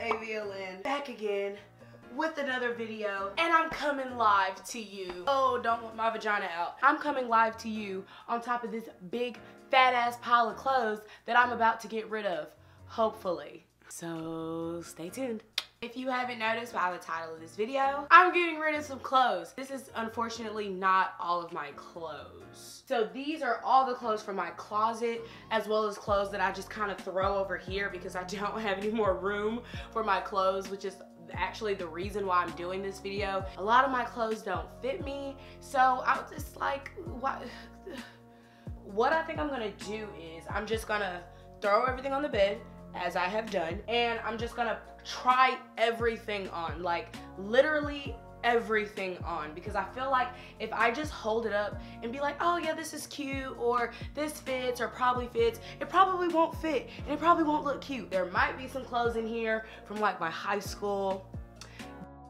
girl AVLN back again with another video, and I'm coming live to you. Oh, don't want my vagina out. I'm coming live to you on top of this big fat ass pile of clothes that I'm about to get rid of, hopefully. So stay tuned. If you haven't noticed by the title of this video, I'm getting rid of some clothes. This is unfortunately not all of my clothes. So these are all the clothes from my closet, as well as clothes that I just kind of throw over here because I don't have any more room for my clothes, which is actually the reason why I'm doing this video. A lot of my clothes don't fit me, so I was just like, what I think I'm gonna do is I'm just gonna throw everything on the bed, as I have done, and I'm just gonna try everything on, like literally everything on, because I feel like if I just hold it up and be like, oh yeah, this is cute, or this fits, or probably fits, it probably won't fit and it probably won't look cute. There might be some clothes in here from like my high school,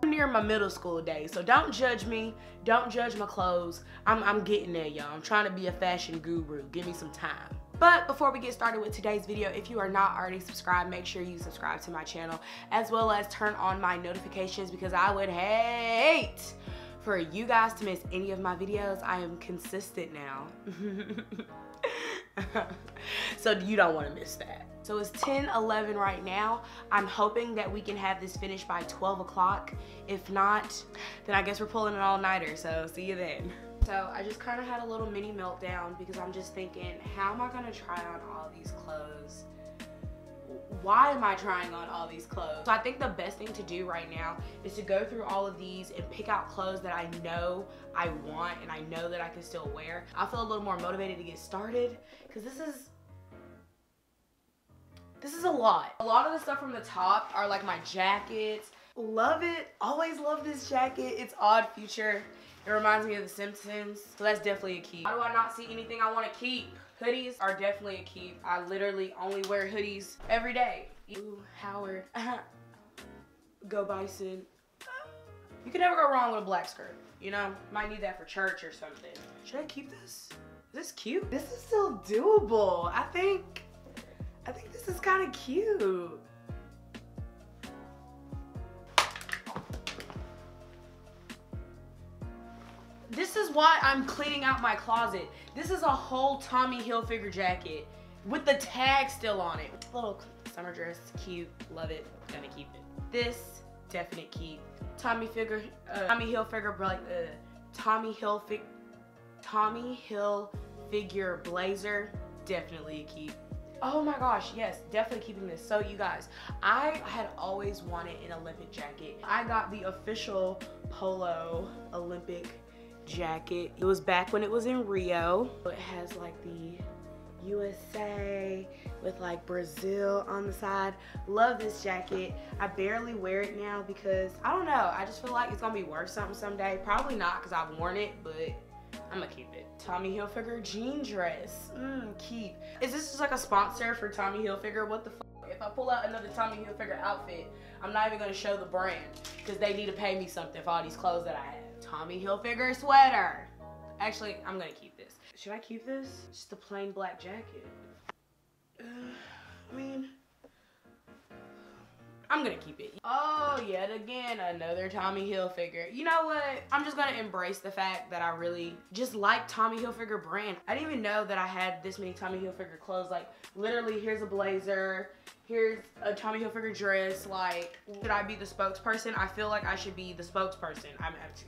near my middle school days, so don't judge me, don't judge my clothes. I'm getting there, y'all. I'm trying to be a fashion guru. Give me some time. But before we get started with today's video, if you are not already subscribed, make sure you subscribe to my channel, as well as turn on my notifications, because I would hate for you guys to miss any of my videos. I am consistent now. So you don't want to miss that. So it's 10:11 right now. I'm hoping that we can have this finished by 12 o'clock. If not, then I guess we're pulling an all-nighter, so see you then. So I just kind of had a little mini meltdown because I'm just thinking, how am I going to try on all these clothes? Why am I trying on all these clothes? So I think the best thing to do right now is to go through all of these and pick out clothes that I know I want and I know that I can still wear. I feel a little more motivated to get started because this is a lot. A lot of the stuff from the top are like my jackets. Love it. Always love this jacket. It's Odd Future. It reminds me of The Simpsons, so that's definitely a keep. How do I not see anything I want to keep? Hoodies are definitely a keep. I literally only wear hoodies every day. Ooh, Howard. Go Bison. You can never go wrong with a black skirt, you know? Might need that for church or something. Should I keep this? Is this cute? This is still doable. I think this is kind of cute. This is why I'm cleaning out my closet. This is a whole Tommy Hilfiger jacket with the tag still on it. Little summer dress, cute, love it, gonna keep it. This, definite keep. Tommy Hilfiger blazer, definitely a keep. Oh my gosh, yes, definitely keeping this. So you guys, I had always wanted an Olympic jacket. I got the official Polo Olympic jacket. It was back when it was in Rio. It has like the USA with like Brazil on the side. Love this jacket. I barely wear it now because I don't know, I just feel like it's gonna be worth something someday. Probably not because I've worn it, but I'm gonna keep it. Tommy Hilfiger jean dress, keep. Is this just like a sponsor for Tommy Hilfiger? What the fuck? If I pull out another Tommy Hilfiger outfit, I'm not even gonna show the brand because they need to pay me something for all these clothes that I have. Tommy Hilfiger sweater. Actually, I'm gonna keep this. Should I keep this? Just the plain black jacket. I mean, I'm gonna keep it. Oh, yet again, another Tommy Hilfiger. You know what? I'm just gonna embrace the fact that I really just like Tommy Hilfiger brand. I didn't even know that I had this many Tommy Hilfiger clothes. Like, literally, here's a blazer. Here's a Tommy Hilfiger dress. Like, should I be the spokesperson? I feel like I should be the spokesperson.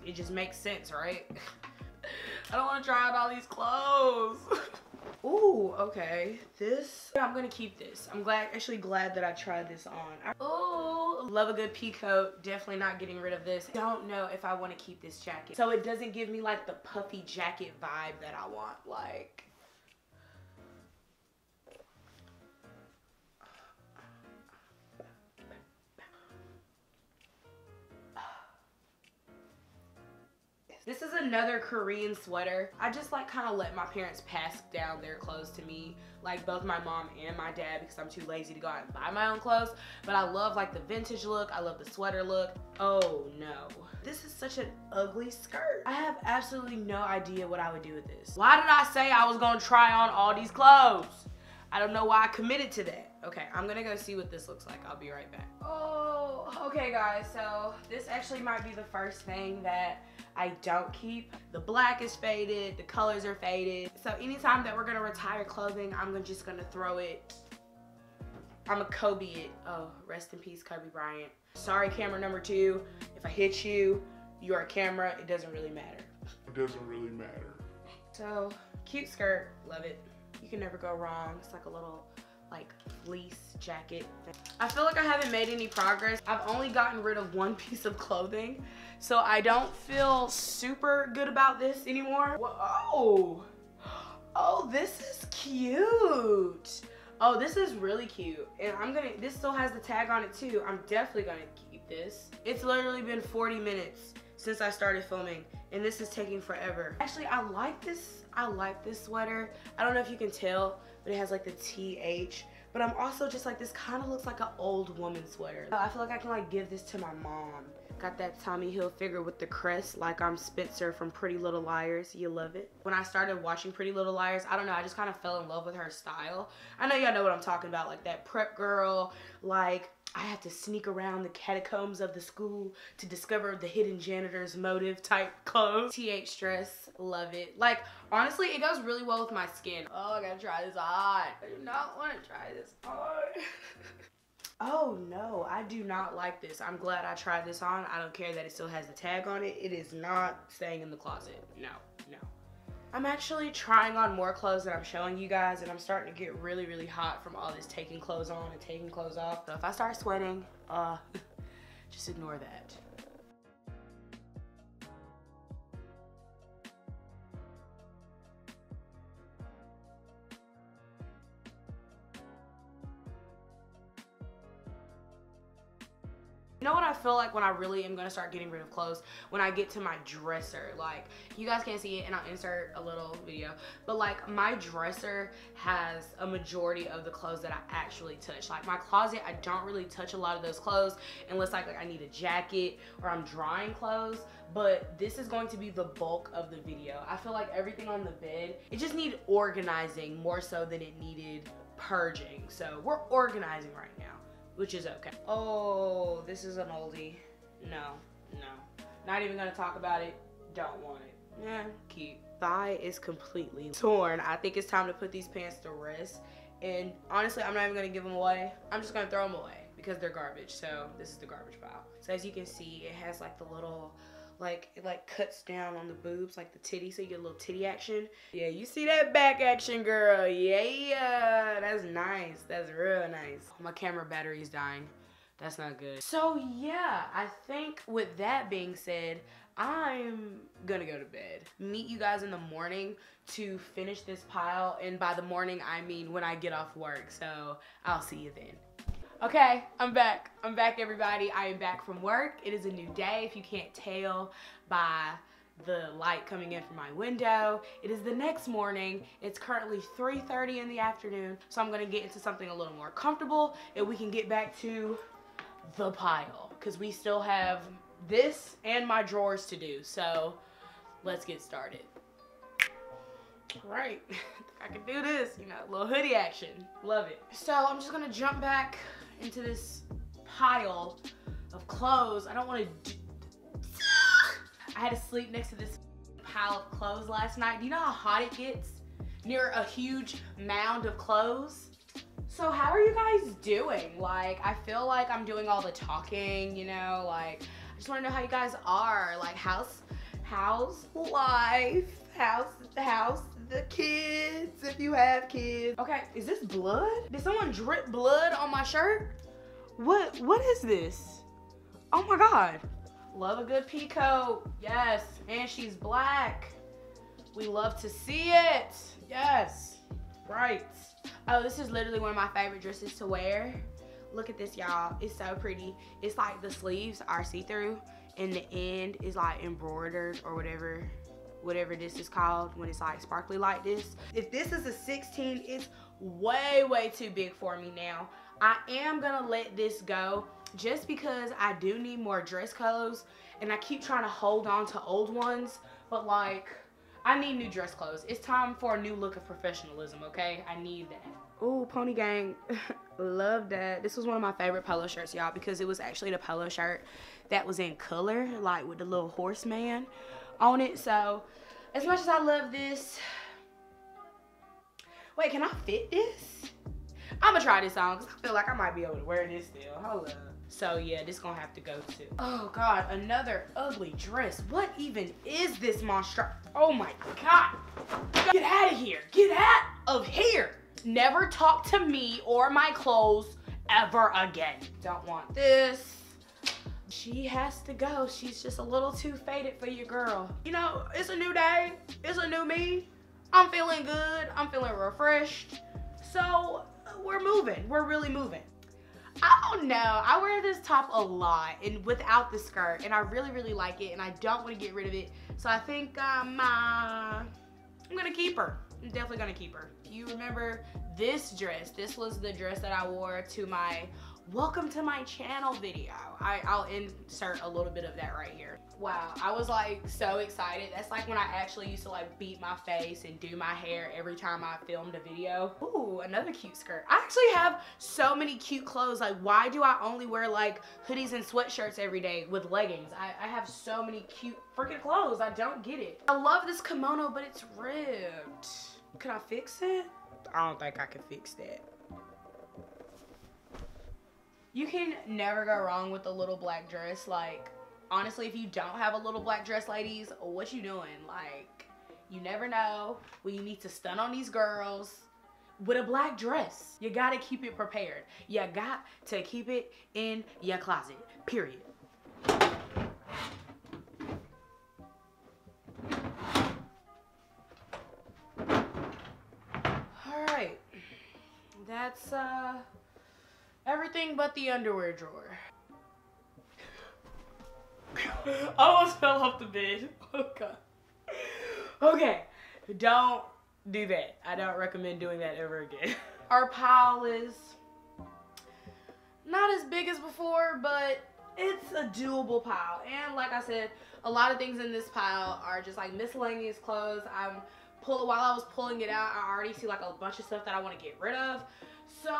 It just makes sense, right? I don't want to try out all these clothes. Ooh, okay. This, I'm gonna keep this. I'm actually glad that I tried this on. Ooh, love a good pea coat. Definitely not getting rid of this. Don't know if I want to keep this jacket. So it doesn't give me like the puffy jacket vibe that I want. Like, this is another Korean sweater. I just like kind of let my parents pass down their clothes to me, like both my mom and my dad, because I'm too lazy to go out and buy my own clothes. But I love like the vintage look. I love the sweater look. Oh no. This is such an ugly skirt. I have absolutely no idea what I would do with this. Why did I say I was gonna try on all these clothes? I don't know why I committed to that. Okay, I'm gonna go see what this looks like. I'll be right back. Oh, okay guys, so this actually might be the first thing that I don't keep. The black is faded, the colors are faded. So anytime that we're gonna retire clothing, I'm just gonna throw it. I'm a Kobe it. Oh, rest in peace, Kobe Bryant. Sorry, camera number two. If I hit you, you are a camera. It doesn't really matter. It doesn't really matter. So, cute skirt. Love it. You can never go wrong. It's like a little like fleece jacket. I feel like I haven't made any progress. I've only gotten rid of one piece of clothing, so I don't feel super good about this anymore. Whoa. Oh, this is cute. Oh, this is really cute. And this still has the tag on it too. I'm definitely gonna keep this. It's literally been 40 minutes since I started filming, and this is taking forever. Actually, I like this sweater. I don't know if you can tell, but it has like the TH. But I'm also just like, this kind of looks like an old woman sweater. I feel like I can like give this to my mom. Got that Tommy Hilfiger with the crest, like I'm Spencer from Pretty Little Liars. You love it. When I started watching Pretty Little Liars, I don't know, I just kind of fell in love with her style. I know y'all know what I'm talking about, like that prep girl, like I have to sneak around the catacombs of the school to discover the hidden janitor's motive type clothes. TH dress, love it. Like, honestly, it goes really well with my skin. Oh, I gotta try this on. I do not want to try this on. Oh no, I do not like this. I'm glad I tried this on. I don't care that it still has the tag on it. It is not staying in the closet. No, no. I'm actually trying on more clothes that I'm showing you guys, and I'm starting to get really, really hot from all this taking clothes on and taking clothes off. So if I start sweating, just ignore that. You know what I feel like when I really am gonna start getting rid of clothes? When I get to my dresser. Like, you guys can't see it, and I'll insert a little video, but like my dresser has a majority of the clothes that I actually touch. Like my closet, I don't really touch a lot of those clothes unless like I need a jacket or I'm drying clothes, but this is going to be the bulk of the video. I feel like everything on the bed, it just needs organizing more so than it needed purging. So we're organizing right now, which is okay. Oh, this is an oldie. No, no. Not even gonna talk about it. Don't want it. Yeah, cute. Thigh is completely torn. I think it's time to put these pants to rest. And honestly, I'm not even gonna give them away. I'm just gonna throw them away because they're garbage. So this is the garbage pile. So as you can see, it has like the little, like it like cuts down on the boobs, like the titty, so you get a little titty action. Yeah, you see that back action, girl. Yeah, that's nice. That's real nice. My camera battery's dying. That's not good. So yeah, I think with that being said, I'm gonna go to bed. Meet you guys in the morning to finish this pile, and by the morning I mean when I get off work. So I'll see you then. Okay, I'm back. I'm back, everybody. I am back from work. It is a new day, if you can't tell by the light coming in from my window. It is the next morning. It's currently 3:30 in the afternoon, so I'm gonna get into something a little more comfortable, and we can get back to the pile, because we still have this and my drawers to do, so let's get started. All right, I can do this, you know, little hoodie action. Love it. So I'm just gonna jump back into this pile of clothes. I don't want to I had to sleep next to this pile of clothes last night. Do you know how hot it gets near a huge mound of clothes? So how are you guys doing? Like, I feel like I'm doing all the talking, you know, like I just want to know how you guys are. Like, how's life? How's the kids, if you have kids? Okay, is this blood? Did someone drip blood on my shirt? What is this? Oh my God. Love a good peacoat. Yes, and she's black. We love to see it. Yes, right. Oh, this is literally one of my favorite dresses to wear. Look at this, y'all. It's so pretty. It's like the sleeves are see-through, and the end is like embroidered or whatever this is called when it's like sparkly like this. If this is a 16, it's way too big for me now. I am gonna let this go just because I do need more dress clothes, and I keep trying to hold on to old ones, but like I need new dress clothes. It's time for a new look of professionalism, okay? I need that. Ooh, Pony Gang. Love that. This was one of my favorite polo shirts, y'all, because it was actually the polo shirt that was in color, like with the little horseman on it. So as much as I love this, wait, can I fit this? I'm gonna try this on because I feel like I might be able to wear this still. Hold up. So yeah, this gonna have to go too. Oh God, another ugly dress. What even is this monster? Oh my God. Get out of here. Get out of here. Never talk to me or my clothes ever again. Don't want this. She has to go. She's just a little too faded for your girl. You know, it's a new day. It's a new me. I'm feeling good. I'm feeling refreshed. So we're moving. We're really moving. I don't know. I wear this top a lot and without the skirt, and I really, really like it, and I don't want to get rid of it. So I think I'm gonna keep her. I'm definitely gonna keep her. You remember this dress? This was the dress that I wore to my welcome to my channel video. I'll insert a little bit of that right here. Wow, I was like so excited. That's like when I actually used to like beat my face and do my hair every time I filmed a video. Ooh, another cute skirt. I actually have so many cute clothes. Like, why do I only wear like hoodies and sweatshirts every day with leggings? I have so many cute freaking clothes. I don't get it. I love this kimono, but it's ripped. Can I fix it? I don't think I can fix that. You can never go wrong with a little black dress. Like, honestly, if you don't have a little black dress, ladies, what you doing? Like, you never know when you need to stun on these girls with a black dress. You gotta keep it prepared. You got to keep it in your closet, period. All right, that's, everything but the underwear drawer. I almost fell off the bed. Oh God. Okay, don't do that. I don't recommend doing that ever again. Our pile is not as big as before, but it's a doable pile. And like I said, a lot of things in this pile are just like miscellaneous clothes. While I was pulling it out, I already see like a bunch of stuff that I want to get rid of. So,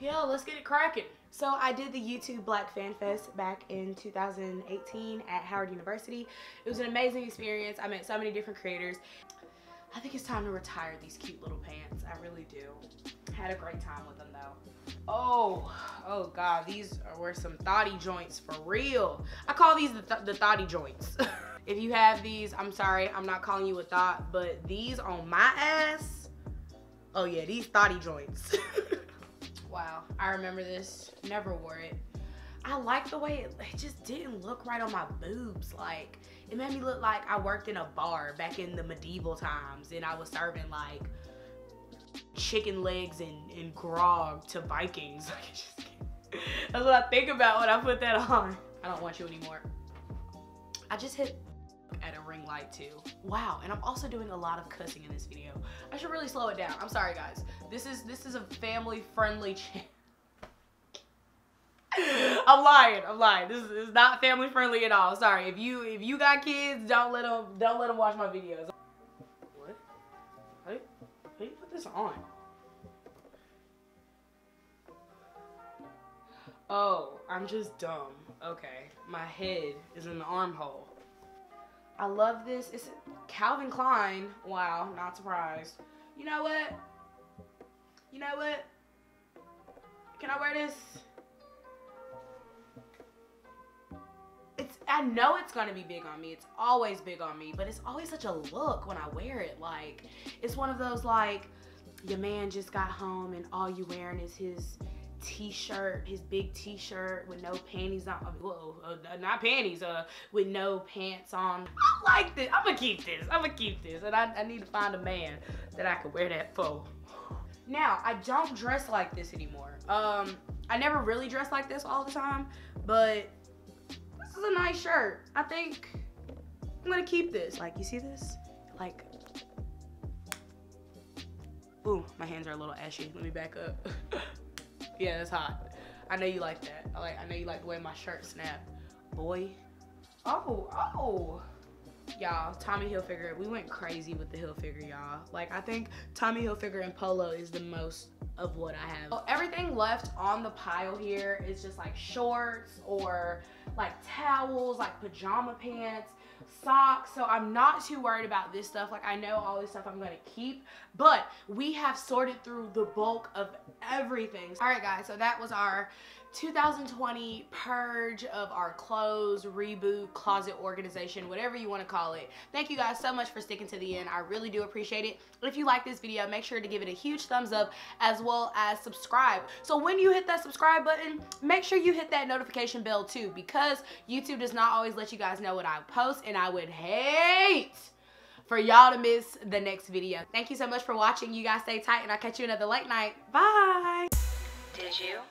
yeah, let's get it cracking. So I did the YouTube Black Fan Fest back in 2018 at Howard University. It was an amazing experience. I met so many different creators. I think it's time to retire these cute little pants. I really do. Had a great time with them though. Oh God, these were some thotty joints for real. I call these the thotty joints. If you have these, I'm sorry, I'm not calling you a thot, but these on my ass, oh yeah, these thotty joints. Wow, I remember this. Never wore it. I like the way it just didn't look right on my boobs. Like, it made me look like I worked in a bar back in the medieval times and I was serving like chicken legs and grog to Vikings. Like, just, that's what I think about when I put that on. I don't want you anymore. I just hit at a ring light too. Wow, and I'm also doing a lot of cussing in this video. I should really slow it down. I'm sorry guys. This is a family-friendly channel. I'm lying. This is not family-friendly at all. Sorry. If you got kids, don't let them watch my videos. What? How do you put this on? Oh, I'm just dumb. Okay. My head is in the armhole. I love this. It's Calvin Klein. Wow, not surprised. You know what? You know what? Can I wear this? I know it's gonna be big on me. It's always big on me, but it's always such a look when I wear it. Like, it's one of those like, your man just got home and all you wearing is his t-shirt, his big t-shirt with no panties on. Whoa, not panties, with no pants on. I like this. I'm gonna keep this. And I need to find a man that I can wear that for. Now, I don't dress like this anymore. I never really dress like this all the time, but this is a nice shirt. I think I'm gonna keep this. Like, you see this? Like, ooh, my hands are a little ashy. Let me back up. Yeah, that's hot. I know you like that. I know you like the way my shirt snapped. Boy. Oh. Y'all, Tommy Hilfiger, we went crazy with the Hilfiger, y'all. Like, I think Tommy Hilfiger and Polo is the most of what I have. So everything left on the pile here is just like shorts or like towels, like pajama pants, socks. So I'm not too worried about this stuff. Like, I know all this stuff I'm gonna keep, but we have sorted through the bulk of everything. All right, guys, so that was our 2020 purge of our clothes, reboot, closet organization, whatever you want to call it. Thank you guys so much for sticking to the end. I really do appreciate it. If you like this video, make sure to give it a huge thumbs up as well as subscribe. So when you hit that subscribe button, make sure you hit that notification bell too, because YouTube does not always let you guys know what I post, and I would hate for y'all to miss the next video. Thank you so much for watching. You guys stay tight, and I'll catch you another late night. Bye. Did you